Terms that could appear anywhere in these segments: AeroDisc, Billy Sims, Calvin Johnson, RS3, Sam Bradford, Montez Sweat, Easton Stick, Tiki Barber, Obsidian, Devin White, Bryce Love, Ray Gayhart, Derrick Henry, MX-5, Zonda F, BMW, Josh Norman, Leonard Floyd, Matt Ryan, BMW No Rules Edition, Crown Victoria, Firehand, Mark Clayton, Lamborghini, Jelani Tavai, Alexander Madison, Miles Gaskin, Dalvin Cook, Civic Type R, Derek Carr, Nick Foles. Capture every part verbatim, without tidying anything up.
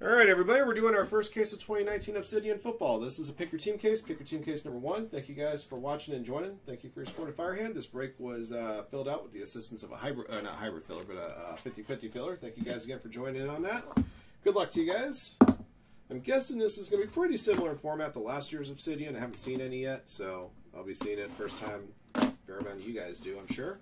All right, everybody, we're doing our first case of twenty nineteen Obsidian football. This is a pick your team case, pick your team case number one. Thank you guys for watching and joining. Thank you for your support of Firehand. This break was uh, filled out with the assistance of a hybrid, uh, not hybrid filler, but a fifty fifty filler. Thank you guys again for joining in on that. Good luck to you guys. I'm guessing this is going to be pretty similar in format to last year's Obsidian. I haven't seen any yet, so I'll be seeing it first time. Fair amount of you guys do, I'm sure.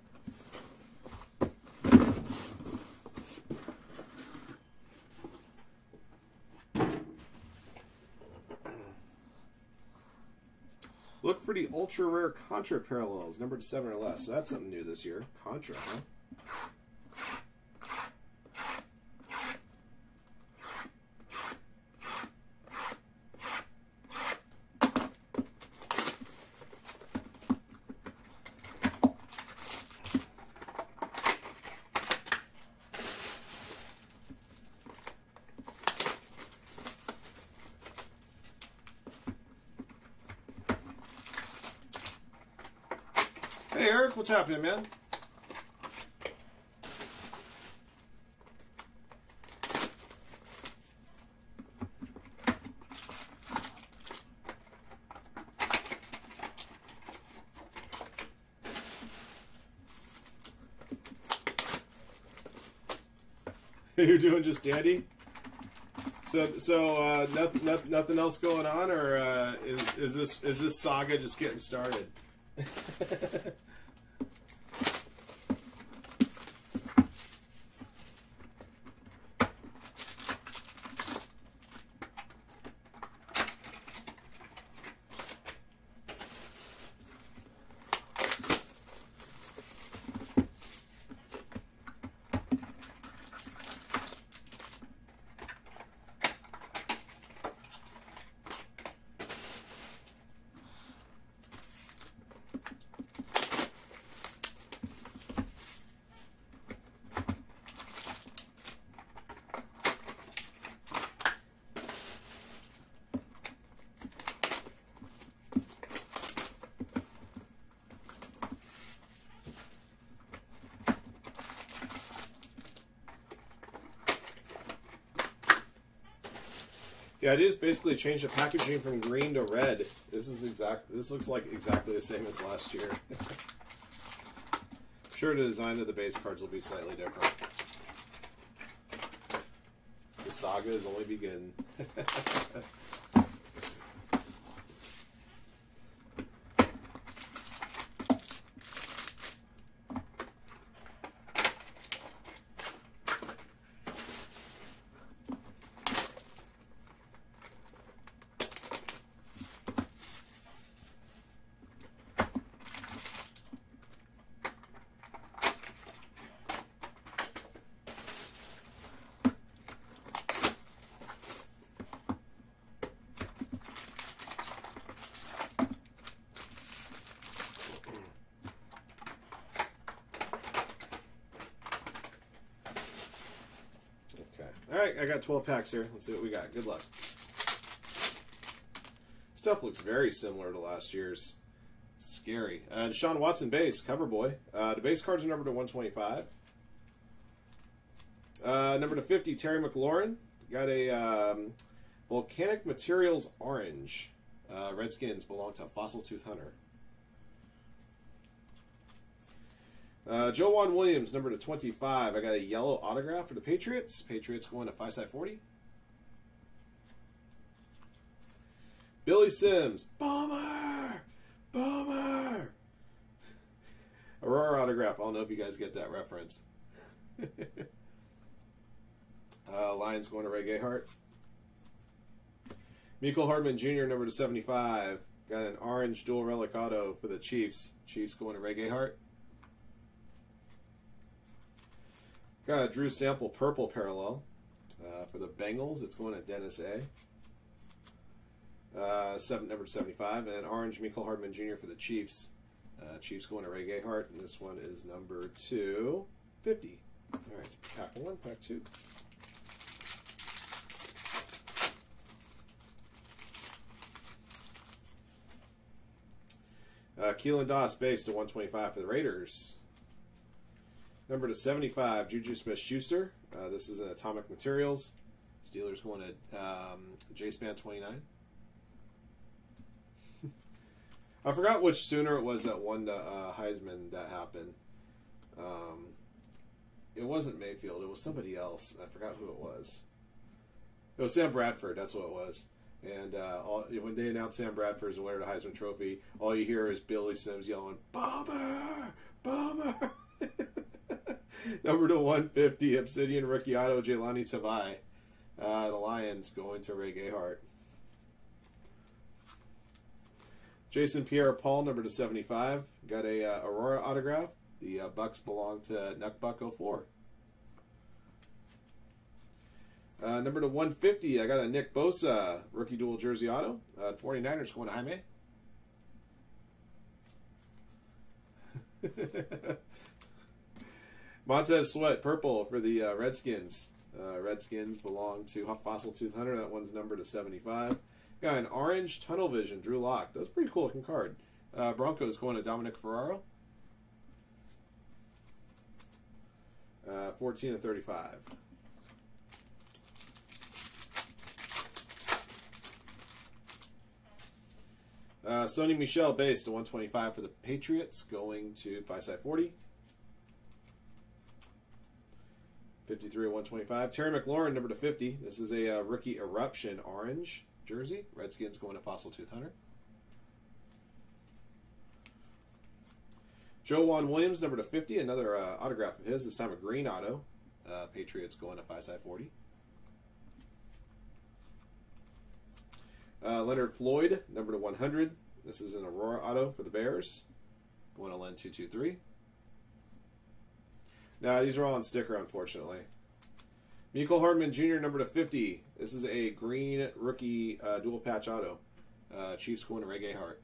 Look for the ultra rare Contra parallels, numbered seven or less. So that's something new this year. Contra, huh? Hey, Eric, what's happening, man? You're doing just dandy? So, so uh, nothing, nothing, nothing else going on, or uh, is is this is this saga just getting started? Yeah, it is basically changed the packaging from green to red. This is exact. This looks like exactly the same as last year. I'm sure the design of the base cards will be slightly different. The saga is only beginning. All right, I got twelve packs here. Let's see what we got. Good luck. Stuff looks very similar to last year's. Scary. Uh, Deshaun Watson base, cover boy. Uh, the base cards are numbered to one twenty-five. Uh, number to fifty, Terry McLaurin. Got a um, Volcanic Materials Orange. Uh, Redskins belong to a Fossil Tooth Hunter. Uh, Juwan Williams, number to twenty-five. I got a yellow autograph for the Patriots. Patriots going to five side forty. Billy Sims. Bummer! Bummer! Aurora autograph. I don't know if you guys get that reference. uh, Lions going to Ray Gayhart. Michael Hardman Junior, number to seventy-five. Got an orange dual relic auto for the Chiefs. Chiefs going to Ray Gayhart. Got a Drew Sample purple parallel uh, for the Bengals. It's going to Dennis A. Uh, seven, number seventy-five, and an orange Michael Hardman Junior for the Chiefs. Uh, Chiefs going to Ray Gayhart, and this one is number two fifty. All right, pack one, pack two. Uh, Keelan Doss base to one twenty-five for the Raiders. Number to seventy-five, Juju Smith-Schuster. Uh, this is in Atomic Materials. Steelers going to um, J Span twenty-nine. I forgot which Sooner it was that won the uh, Heisman that happened. Um, it wasn't Mayfield. It was somebody else. I forgot who it was. It was Sam Bradford. That's what it was. And uh, all, when they announced Sam Bradford as the winner of the Heisman Trophy, all you hear is Billy Sims yelling, "Bomber! Bomber!" Number to one fifty, Obsidian rookie auto, Jelani Tavai. Uh, the Lions going to Ray Gayhart. Jason Pierre-Paul, number to seventy-five. Got a uh, Aurora autograph. The uh, Bucks belong to Nuckbuck oh four. Uh, number to one fifty, I got a Nick Bosa rookie dual jersey auto. Uh, forty-niners going to Jaime. Montez Sweat, purple for the uh, Redskins. Uh, Redskins belong to Fossil Tooth Hunter. That one's numbered to seventy-five. Got an orange tunnel vision, Drew Lock. That's a pretty cool looking card. Uh, Broncos going to Dominic Ferraro. Uh, fourteen to thirty-five. Uh, Sony Michel base to one twenty-five for the Patriots, going to five side forty. fifty-three to one twenty-five. Terry McLaurin, number to fifty. This is a uh, rookie eruption orange jersey. Redskins going to Fossil Tooth Hunter. Juwan Williams, number to fifty. Another uh, autograph of his, this time a green auto. Uh, Patriots going to five side forty. Uh, Leonard Floyd, number to one hundred. This is an Aurora auto for the Bears. Going to Len two two three. Now, these are all on sticker, unfortunately. Michael Hardman Junior, number to fifty. This is a green rookie uh, dual patch auto. Uh, Chiefs going to Ray Gayhart.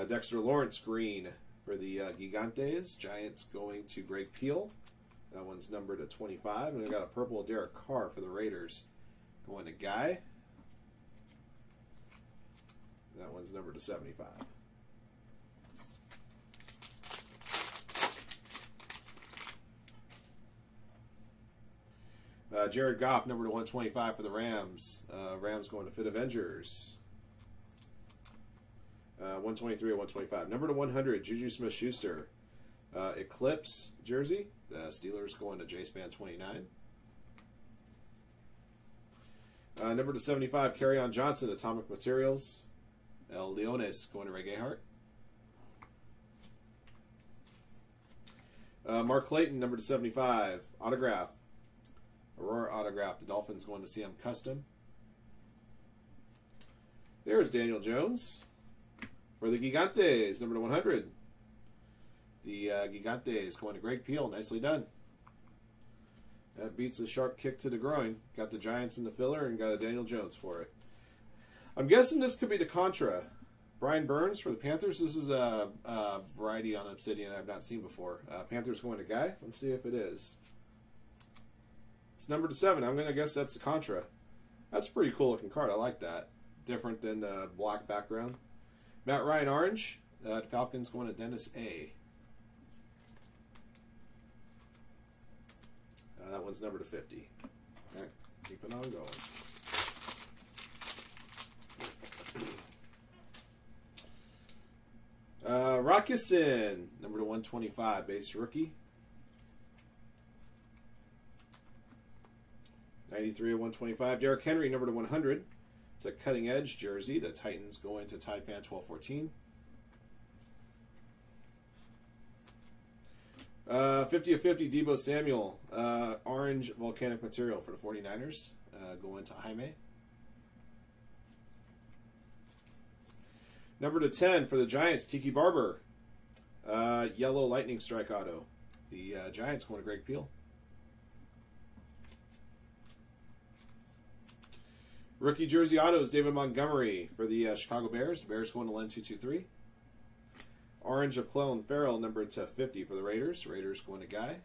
Uh, Dexter Lawrence green for the uh, Gigantes. Giants going to Greg Peel. That one's numbered to twenty-five. And we've got a purple Derek Carr for the Raiders going to Guy. That one's numbered to seventy-five. Uh, Jared Goff, number to one twenty-five for the Rams. Uh, Rams going to Fit Avengers. Uh, one twenty-three to one twenty-five. Number to one hundred, Juju Smith-Schuster. Uh, Eclipse jersey. The Steelers going to J Span twenty-nine. Uh, number to seventy-five, Kerryon Johnson, Atomic Materials. El Leones going to Ray Gayhart. Uh, Mark Clayton, number to seventy-five, autograph. Aurora autograph. The Dolphins going to see him custom. There's Daniel Jones for the Gigantes, number to one hundred. The uh, Gigantes going to Greg Peel. Nicely done. That beats a sharp kick to the groin. Got the Giants in the filler and got a Daniel Jones for it. I'm guessing this could be the Contra. Brian Burns for the Panthers. This is a, a variety on Obsidian I've not seen before. Uh, Panthers going to Guy. Let's see if it is. It's number to seven. I'm going to guess that's the Contra. That's a pretty cool looking card. I like that. Different than the black background. Matt Ryan orange. Uh, the Falcons going to Dennis A. Uh, that one's number to fifty. All right, keep it on going. Uh, Rock Ya-Sin, number to one twenty-five, base rookie. ninety-three to one twenty-five. Derrick Henry, number to one hundred. It's a cutting edge jersey. The Titans going to Titan twelve fourteen. Uh, fifty to fifty, Debo Samuel. Uh, orange volcanic material for the forty-niners. Uh, going to Jaime. Number to ten for the Giants, Tiki Barber. Uh, yellow lightning strike auto. The uh, Giants going to Greg Peel. Rookie jersey autos, David Montgomery for the uh, Chicago Bears. Bears going to Len two two three. Orange of Clellan Farrell, number to fifty for the Raiders. Raiders going to Guy.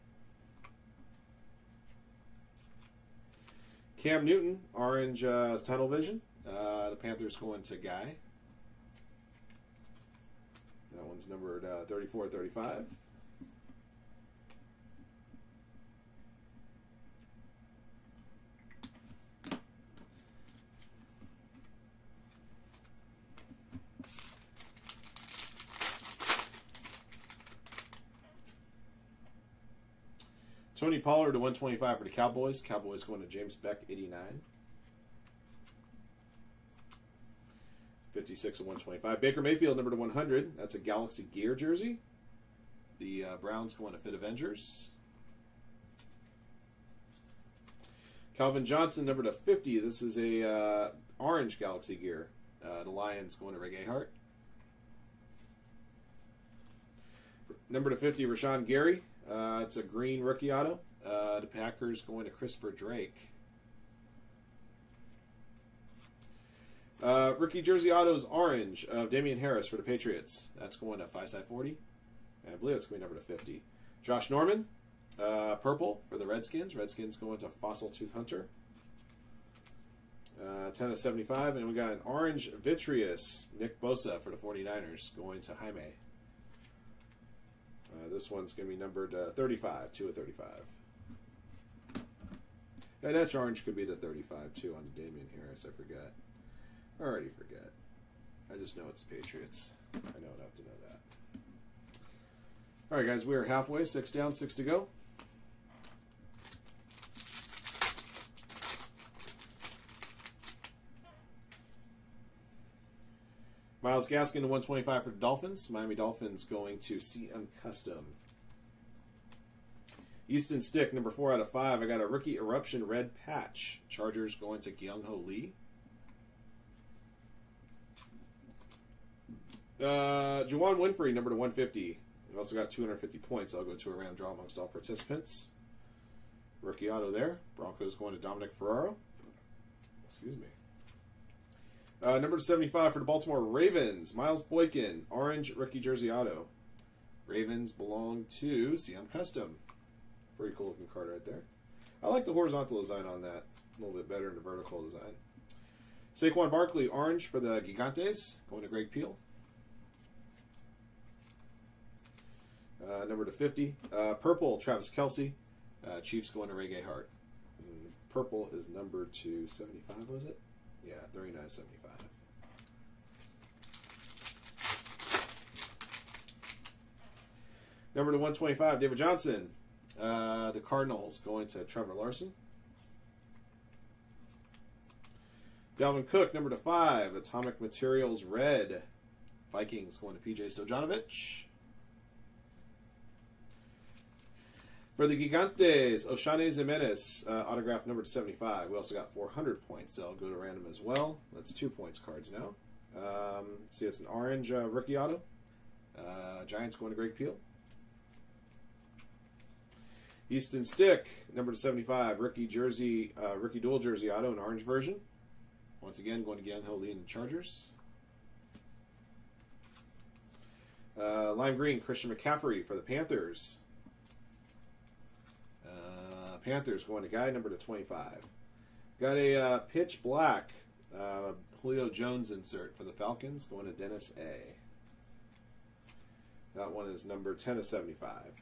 Cam Newton, orange uh, tunnel vision. Uh, the Panthers going to Guy. That one's numbered uh, thirty-four to thirty-five. Tony Pollard to one twenty-five for the Cowboys. Cowboys going to James Beck, eighty-nine. fifty-six to one twenty-five. Baker Mayfield, number to one hundred. That's a Galaxy Gear jersey. The uh, Browns going to Fit Avengers. Calvin Johnson, number to fifty. This is a uh, orange Galaxy Gear. Uh, the Lions going to Rick Ahart. Number to fifty, Rashawn Gary. Uh, it's a green rookie auto. Uh, the Packers going to Christopher Drake. Uh, rookie jersey autos orange of Damian Harris for the Patriots. That's going to five side forty. And I believe it's going to be number to fifty. Josh Norman, uh, purple for the Redskins. Redskins going to Fossil Tooth Hunter. Uh, ten of seventy-five. And we got an orange vitreous Nick Bosa for the forty-niners going to Jaime. Uh, this one's going to be numbered uh, thirty-five, two of thirty-five. And that's orange could be the thirty-five, too, on Damian Harris. I forgot. I already forgot. I just know it's the Patriots. I know enough to know that. All right, guys, we are halfway. Six down, six to go. Miles Gaskin to one twenty-five for the Dolphins. Miami Dolphins going to C M Custom. Easton Stick, number four out of five. I got a rookie Eruption red patch. Chargers going to Kyung-Ho Lee. Uh, Juwan Winfrey, number to one fifty. I've also got two hundred fifty points. I'll go to a random draw amongst all participants. Rookie auto there. Broncos going to Dominic Ferraro. Excuse me. Uh, number to seventy-five for the Baltimore Ravens, Miles Boykin, orange rookie jersey auto. Ravens belong to C M Custom. Pretty cool looking card right there. I like the horizontal design on that a little bit better than the vertical design. Saquon Barkley, orange for the Gigantes, going to Greg Peel. Uh, number to fifty, uh, purple, Travis Kelce, uh, Chiefs going to Ray Gayhart. And purple is number to seventy-five, was it? Yeah, thirty-nine seventy-five. Number to one twenty-five, David Johnson. Uh, the Cardinals going to Trevor Larson. Dalvin Cook, number to five, Atomic Materials Red. Vikings going to P J Stojanovic. For the Gigantes, Oshane Zimenez, uh, autograph number to seventy-five. We also got four hundred points, so I'll go to random as well. That's two points cards now. Um, see, it's an orange uh, rookie auto. Uh, Giants going to Greg Peel. Easton Stick, number to seventy-five, rookie jersey, uh, rookie dual jersey auto, an orange version. Once again, going to Kyung-Ho Lee and the Chargers. Uh, lime green, Christian McCaffrey for the Panthers. Uh, Panthers going to guy number to twenty-five. Got a uh, pitch black uh, Julio Jones insert for the Falcons going to Dennis A. That one is number ten of seventy-five.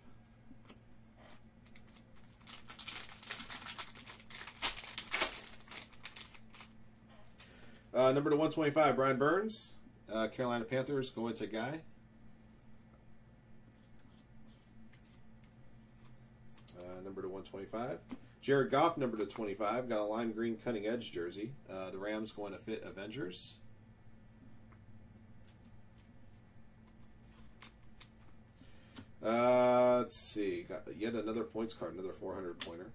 Uh, number to one twenty-five, Brian Burns. Uh, Carolina Panthers going to guy. Number to one twenty-five. Jared Goff, number to twenty-five. Got a lime green cutting edge jersey. Uh, the Rams going to Fit Avengers. Uh, let's see. Got yet another points card, another four hundred pointer.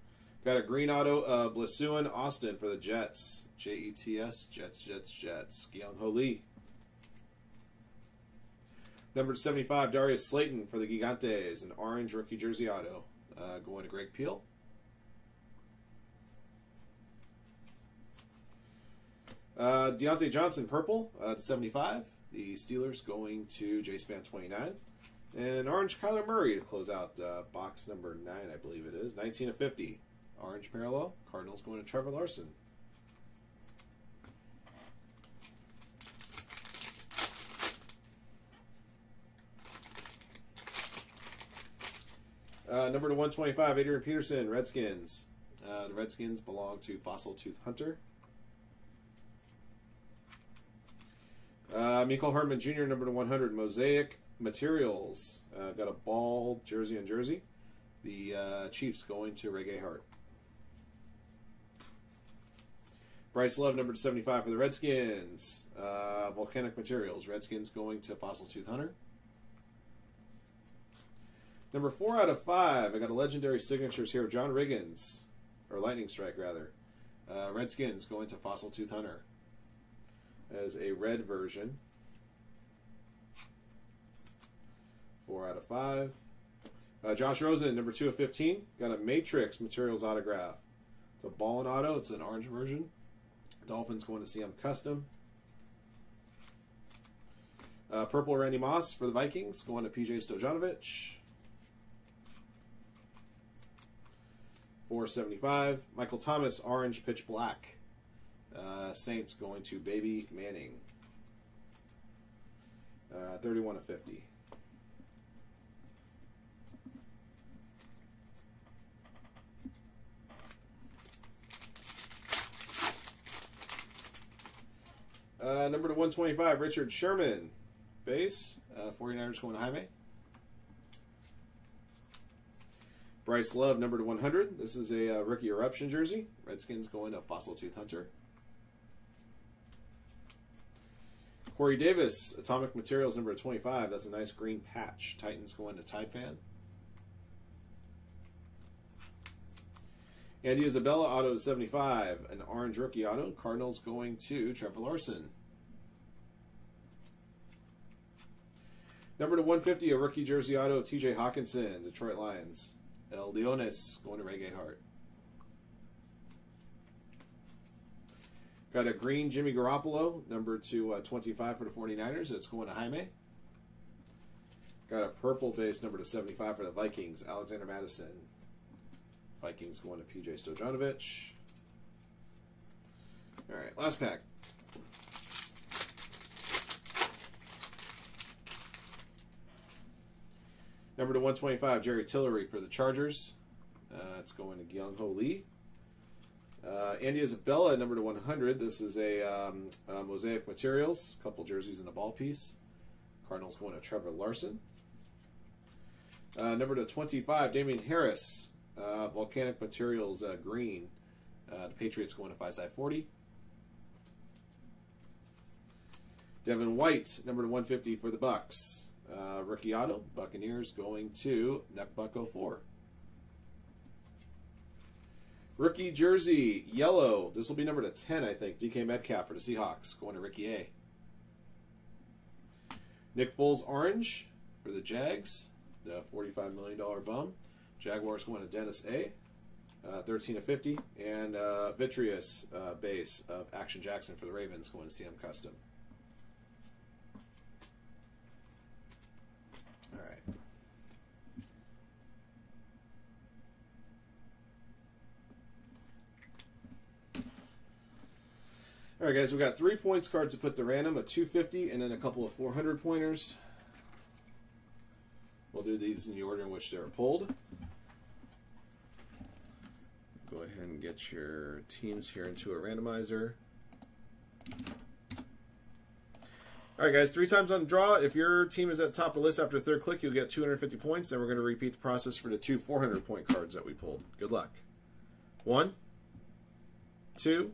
Got a green auto, uh, Blessuin Austin for the Jets. J E T S, Jets, Jets, Jets. Kyung-Ho Lee. Number to seventy-five, Darius Slayton for the Gigantes. An orange rookie jersey auto. Uh, going to Greg Peel. Uh, Deontay Johnson, purple, uh, to seventy-five. The Steelers going to J-Span twenty-nine. And orange Kyler Murray to close out uh, box number nine, I believe it is. nineteen of fifty. Orange parallel. Cardinals going to Trevor Larson. Uh, number to one twenty-five, Adrian Peterson, Redskins. Uh, the Redskins belong to Fossil Tooth Hunter. Uh, Michael Hardman Junior, number to one hundred, Mosaic Materials. Uh, got a ball jersey and jersey. The uh, Chiefs going to Reggae Heart. Bryce Love, number seventy-five for the Redskins. Uh, Volcanic Materials. Redskins going to Fossil Tooth Hunter. Number four out of five. I got a legendary signatures here. John Riggins, or Lightning Strike rather. Uh, Redskins going to Fossil Tooth Hunter as a red version. Four out of five. Uh, Josh Rosen, number two of fifteen. Got a Matrix Materials autograph. It's a ball and auto. It's an orange version. Dolphins going to C M Custom. Uh, purple Randy Moss for the Vikings. Going to P J Stojanovic. four seventy-five. Michael Thomas, orange, pitch black. Uh, Saints going to Baby Manning. Uh, thirty-one of fifty. Uh, number to one twenty-five, Richard Sherman. Base. Uh, forty-niners going to Jaime. Bryce Love, number to one hundred. This is a uh, Rookie Eruption jersey. Redskins going to Fossil Tooth Hunter. Corey Davis, Atomic Materials, number to twenty-five. That's a nice green patch. Titans going to Tide Fan. Andy Isabella, auto seventy-five, an orange rookie auto. Cardinals going to Trevor Larson. Number to one fifty, a rookie jersey auto of T J Hawkinson, Detroit Lions. El Leones going to Reggae Heart. Got a green Jimmy Garoppolo, number to uh, twenty-five for the forty-niners. It's going to Jaime. Got a purple base, number to seventy-five for the Vikings, Alexander Madison. Vikings going to P J Stojanovic. All right, last pack. Number to one twenty-five, Jerry Tillery for the Chargers. Uh, it's going to Kyung-Ho Lee. Uh, Andy Isabella, number to one hundred. This is a, um, a Mosaic Materials. A couple jerseys and a ball piece. Cardinals going to Trevor Larson. Uh, number to twenty-five, Damian Harris. Uh, Volcanic Materials, uh, green. Uh, the Patriots going to five side forty. Devin White, number to one fifty for the Bucks. Uh, rookie auto, Buccaneers going to Nuckbuck oh four. Rookie jersey, yellow. This will be number to ten, I think. D K Metcalf for the Seahawks going to Ricky A. Nick Foles, orange for the Jags. The forty-five million dollar bum. Jaguars going to Dennis A, uh, thirteen of fifty, and uh, Vitreous uh, base of Action Jackson for the Ravens going to C M Custom. All right. All right, guys, we've got three points cards to put to random, a two fifty, and then a couple of four hundred pointers. We'll do these in the order in which they're pulled. Go ahead and get your teams here into a randomizer. All right, guys, three times on the draw. If your team is at the top of the list after the third click, you'll get two hundred fifty points. Then we're going to repeat the process for the two four hundred point cards that we pulled. Good luck. One, two,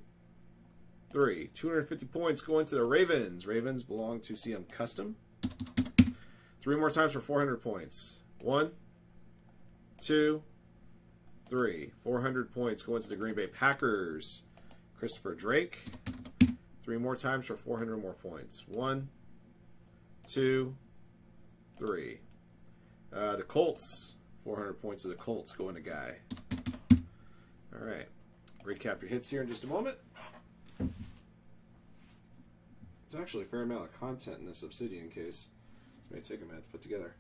three. two hundred fifty points going to the Ravens. Ravens belong to C M Custom. Three more times for four hundred points. One, two, three. four hundred points going to the Green Bay Packers. Christopher Drake. Three more times for four hundred more points. One, two, three. Uh, the Colts. four hundred points to the Colts going to Guy. All right. Recap your hits here in just a moment. There's actually a fair amount of content in this Obsidian case. It may take a minute to put together.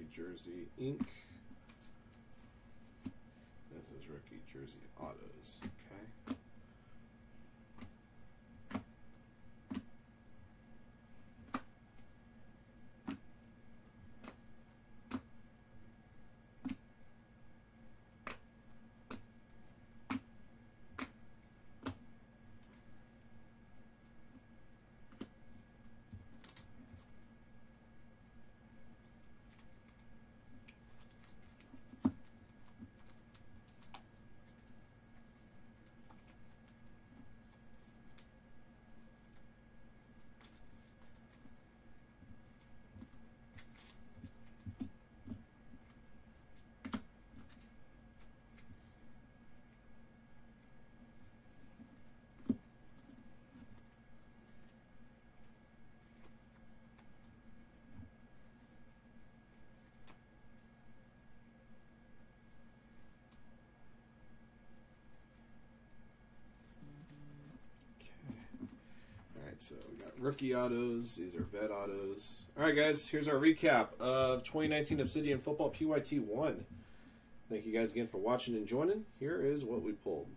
Rookie Jersey Incorporated. This is Rookie Jersey Autos. Okay. So we got rookie autos. These are vet autos. All right, guys. Here's our recap of twenty nineteen Obsidian Football P Y T one. Thank you guys again for watching and joining. Here is what we pulled.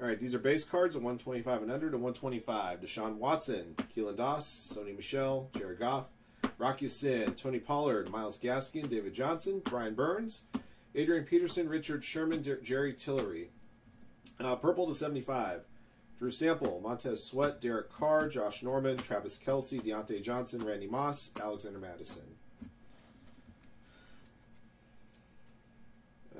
All right, these are base cards of one twenty-five and under to one twenty-five. Deshaun Watson, Keelan Doss, Sony Michel, Jared Goff, Rock Ya-Sin, Tony Pollard, Myles Gaskin, David Johnson, Brian Burns, Adrian Peterson, Richard Sherman, Der Jerry Tillery. Uh, purple to seventy-five. Drew Sample, Montez Sweat, Derek Carr, Josh Norman, Travis Kelce, Deontay Johnson, Randy Moss, Alexander Madison.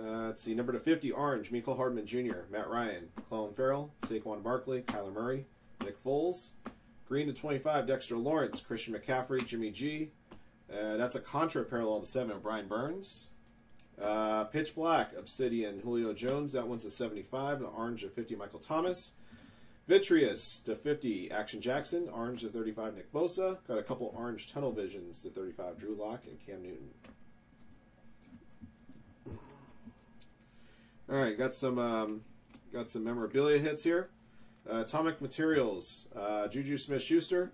Uh, let's see, number to fifty, orange, Michael Hardman Junior, Matt Ryan, Clellan Ferrell, Saquon Barkley, Kyler Murray, Nick Foles. Green to twenty-five, Dexter Lawrence, Christian McCaffrey, Jimmy G. Uh, that's a contra parallel to seven of Brian Burns. Uh, pitch black, Obsidian, Julio Jones. That one's a seventy-five, and orange to fifty, Michael Thomas. Vitreous to fifty, Action Jackson. Orange to thirty-five, Nick Bosa. Got a couple orange tunnel visions to thirty-five, Drew Lock and Cam Newton. All right, got some um, got some memorabilia hits here. Uh, Atomic Materials, uh, Juju Smith-Schuster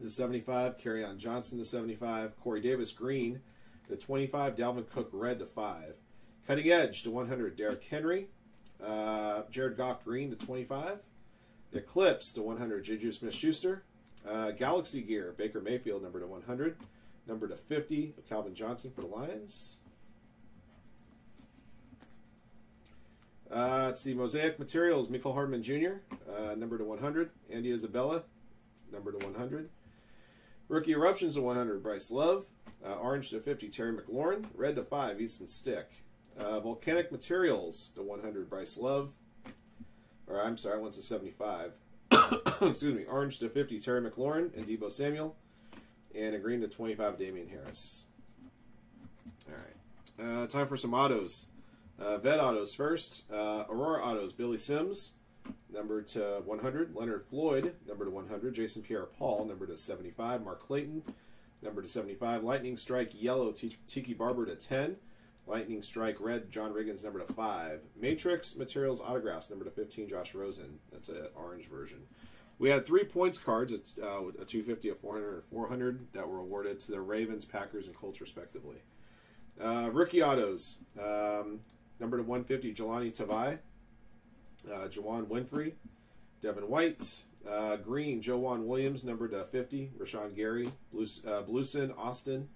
to seventy-five, Kerryon Johnson to seventy-five, Corey Davis Green to twenty-five, Dalvin Cook Red to five, Cutting Edge to one hundred, Derrick Henry, uh, Jared Goff Green to twenty-five. Eclipse to one hundred, Juju Smith-Schuster. Uh, Galaxy Gear, Baker Mayfield, number to one hundred. Number to fifty, Calvin Johnson for the Lions. Uh, let's see, Mosaic Materials, Michael Hardman Junior, uh, number to one hundred. Andy Isabella, number to one hundred. Rookie Eruptions to one hundred, Bryce Love. Uh, orange to fifty, Terry McLaurin. Red to five, Easton Stick. Uh, Volcanic Materials to one hundred, Bryce Love. Or I'm sorry, one's a seventy-five. Excuse me. Orange to fifty, Terry McLaurin and Debo Samuel. And a green to twenty-five, Damian Harris. All right. Uh, time for some autos. Uh, vet autos first. Uh, Aurora autos, Billy Sims, number to one hundred. Leonard Floyd, number to one hundred. Jason Pierre-Paul, number to seventy-five. Mark Clayton, number to seventy-five. Lightning Strike Yellow, Tiki Barber to ten. Lightning Strike Red, John Riggins, number to five. Matrix Materials Autographs, number to fifteen, Josh Rosen. That's an orange version. We had three points cards, at, uh, a two fifty, a four hundred, and four hundred, that were awarded to the Ravens, Packers, and Colts, respectively. Uh, rookie Autos, um, number to one fifty, Jelani Tavai, uh, Juwan Winfrey, Devin White, uh, Green, Juwan Williams, number to fifty, Rashawn Gary, Blue, uh, Blueson, Austin.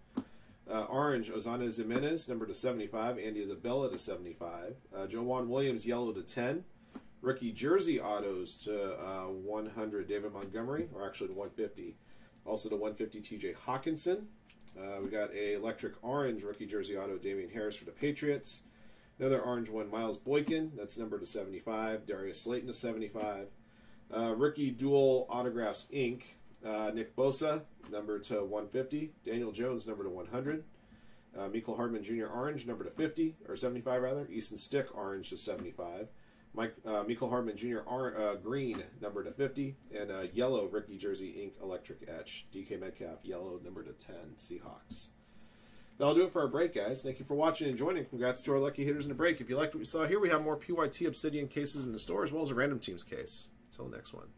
Uh, orange, Ozana Zimenez, number to seventy-five. Andy Isabella to seventy-five. Uh, Juwan Williams, yellow to ten. Rookie Jersey Autos to uh, one hundred. David Montgomery, or actually to one fifty. Also to one fifty, T J Hawkinson. Uh, we got a electric orange rookie Jersey Auto, Damian Harris for the Patriots. Another orange one, Miles Boykin. That's number to seventy-five. Darius Slayton to seventy-five. Uh, rookie Dual Autographs, Incorporated. Uh, Nick Bosa, number to one fifty. Daniel Jones, number to one hundred. Uh, Michael Hardman Junior Orange, number to fifty, or seventy-five rather. Easton Stick Orange to seventy-five. Mike, uh, Michael Hardman Junior Or, uh, green, number to fifty. And uh, yellow, Rookie Jersey Incorporated. Electric Etch. D K Metcalf, yellow, number to ten. Seahawks. That'll do it for our break, guys. Thank you for watching and joining. Congrats to our lucky hitters in the break. If you liked what you saw here, we have more P Y T Obsidian cases in the store, as well as a random teams case. Until next one.